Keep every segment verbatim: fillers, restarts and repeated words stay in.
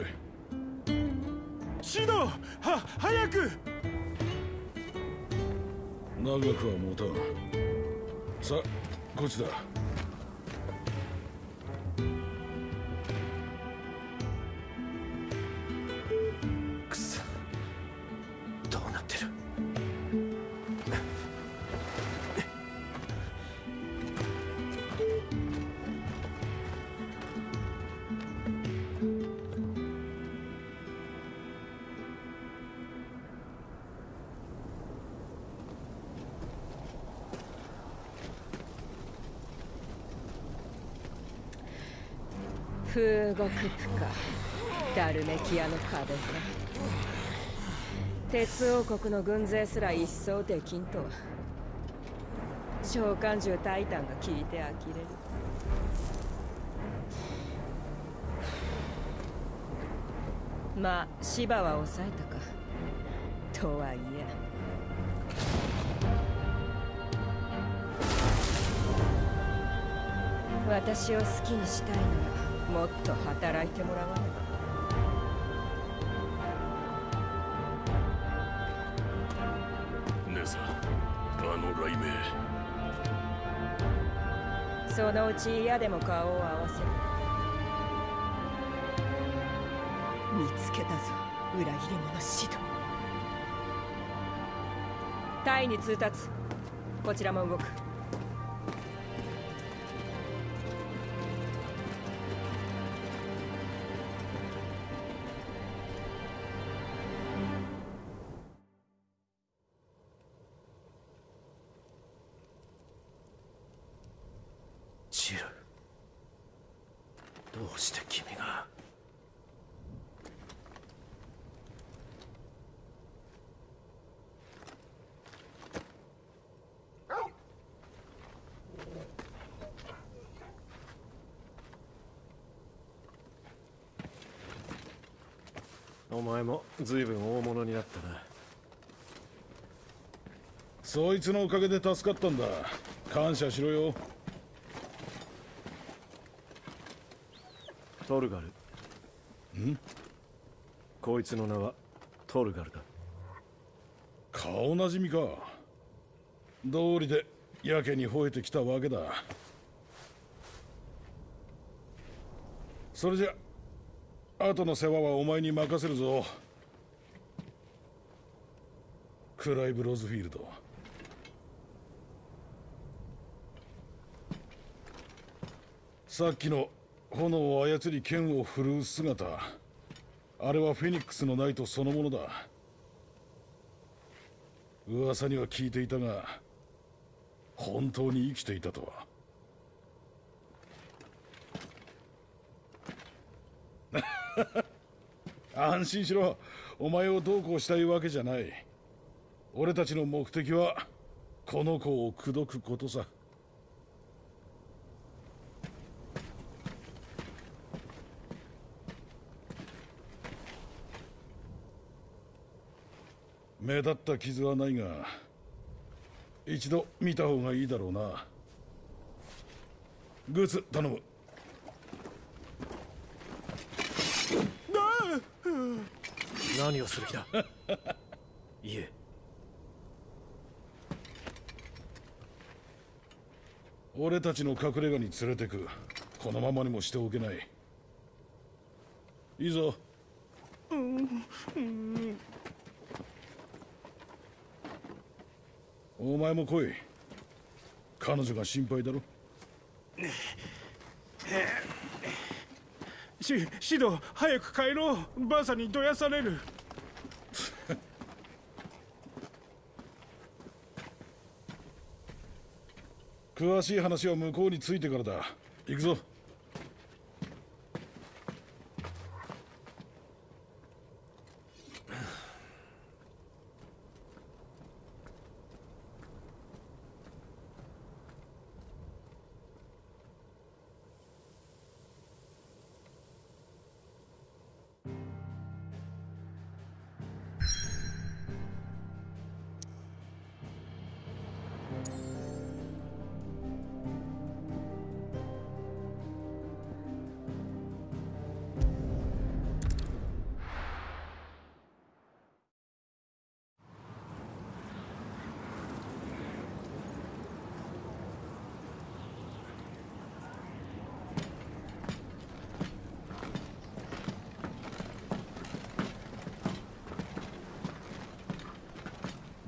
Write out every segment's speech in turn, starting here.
来い。シド、は早く。長くは持たん。さあこっちだ。くそ、どうなってる。風獄府か、ダルメキアの壁か。鉄王国の軍勢すら一掃できんとは、召喚獣タイタンが聞いて呆れる。まあ芝は抑えたかとはいえ。私を好きにしたいのはもっと働いてもらわないと。姉さん、あの雷鳴。そのうち嫌でも顔を合わせる。見つけたぞ、裏切り者シド。タイに通達。こちらも動く。お前も随分大物になったな。そいつのおかげで助かったんだ。感謝しろよ。トルガル。ん？こいつの名はトルガルだ。顔なじみか。道理でやけに吠えてきたわけだ。それじゃ後の世話はお前に任せるぞ。クライブ・ロズフィールド。さっきの炎を操り剣を振るう姿、あれはフェニックスのナイトそのものだ。噂には聞いていたが本当に生きていたとは。安心しろ、お前をどうこうしたいわけじゃない。俺たちの目的はこの子を口説くことさ。目立った傷はないが一度見た方がいいだろうな。グッズ頼む。何をする気だ。いえ、俺たちの隠れ家に連れてく。このままにもしておけない。いいぞ。うんうん、お前も来い。彼女が心配だろ。シ, シド、早く帰ろう。バーサにどやされる。詳しい話は向こうについてからだ。行くぞ。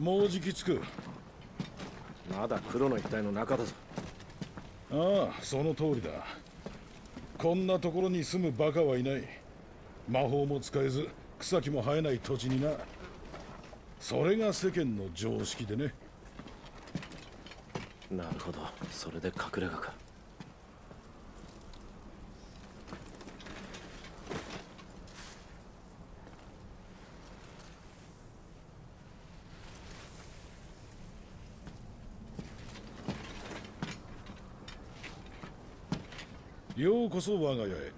もうじきつく。まだ黒の一帯の中だぞ。ああ、その通りだ。こんなところに住むバカはいない。魔法も使えず草木も生えない土地にな。それが世間の常識でね。なるほど、それで隠れ家か。ようこそ我が家へ。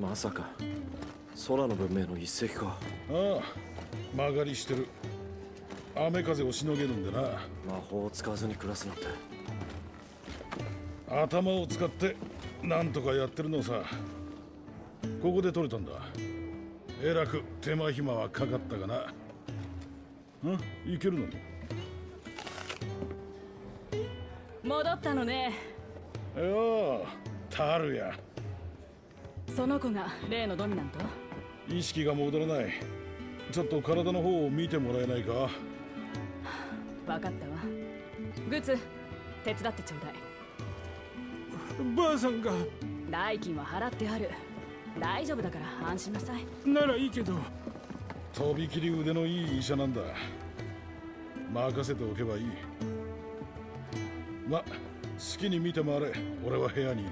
まさか空の文明の一石か。ああ、曲がりしてる。雨風をしのげるんでな。魔法を使わずに暮らすなんて。頭を使ってなんとかやってるのさ。ここで取れたんだ。えらく手間暇はかかったがな。ん、いけるのに。戻ったのね。よう、タルヤ。その子が例のドミナント？意識が戻らない。ちょっと体の方を見てもらえないか？はあ、分かったわ。グッズ手伝ってちょうだい。ばあさんが代金は払ってある。大丈夫だから安心なさい。ならいいけど。とびきり腕のいい医者なんだ。任せておけばいい。ま、好きに見て回れ。俺は部屋にいる。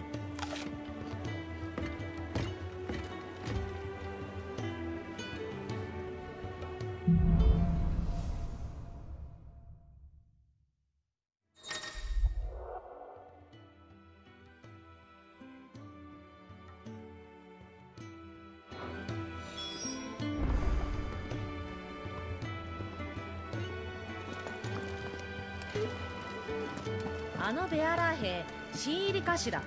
あのベアラー兵、新入りかしら。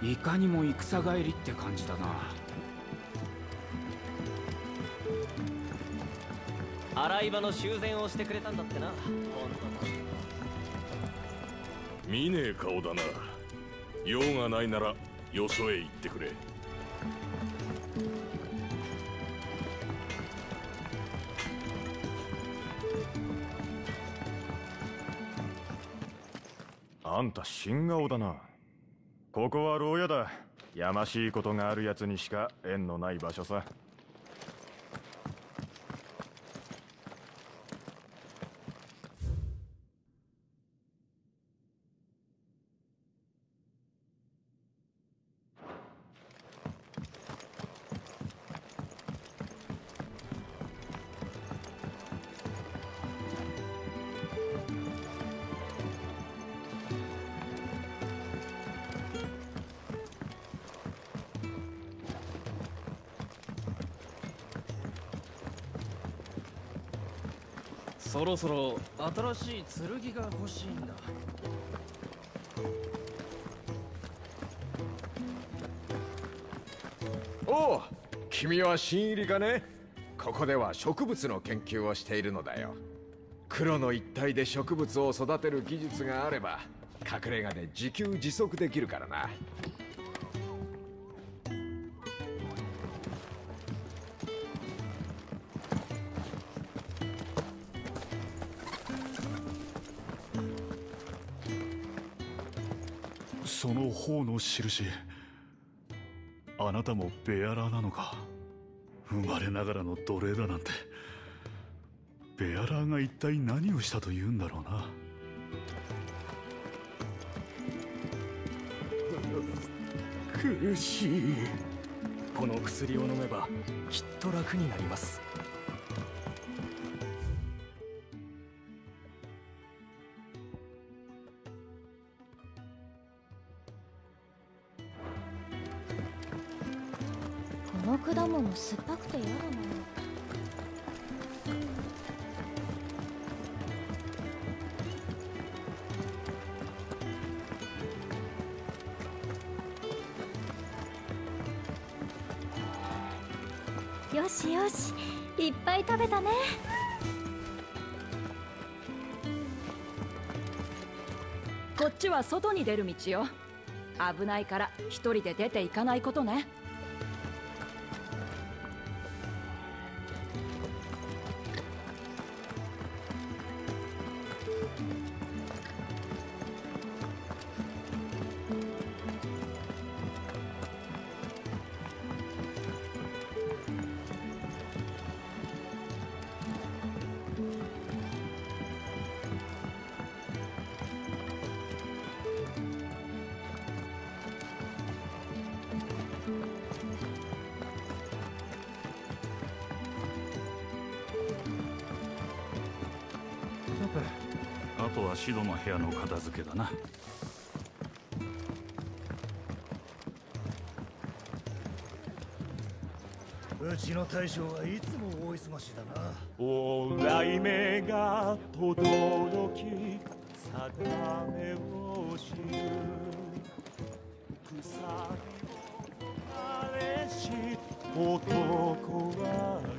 いかにも戦帰りって感じだな。洗い場の修繕をしてくれたんだってな。本当だ。見ねえ顔だな。用がないならよそへ行ってくれ。あんた新顔だな。ここは牢屋だ。やましいことがあるやつにしか縁のない場所さ。そろそろ新しい剣が欲しいんだ。おう、君は新入りかね。ここでは植物の研究をしているのだよ。黒の一帯で植物を育てる技術があれば隠れ家で自給自足できるからな。その頬の印、あなたもベアラーなのか。生まれながらの奴隷だなんて。ベアラーが一体何をしたというんだろうな。苦しい。この薬を飲めばきっと楽になります。の果物酸っぱくて嫌だな。よしよし、いっぱい食べたね。こっちは外に出る道よ。危ないから一人で出ていかないことね。あとはシドの部屋の片付けだな。うちの大将はいつも大忙しだな。お雷鳴がとどろき定めを知る草を枯れし男は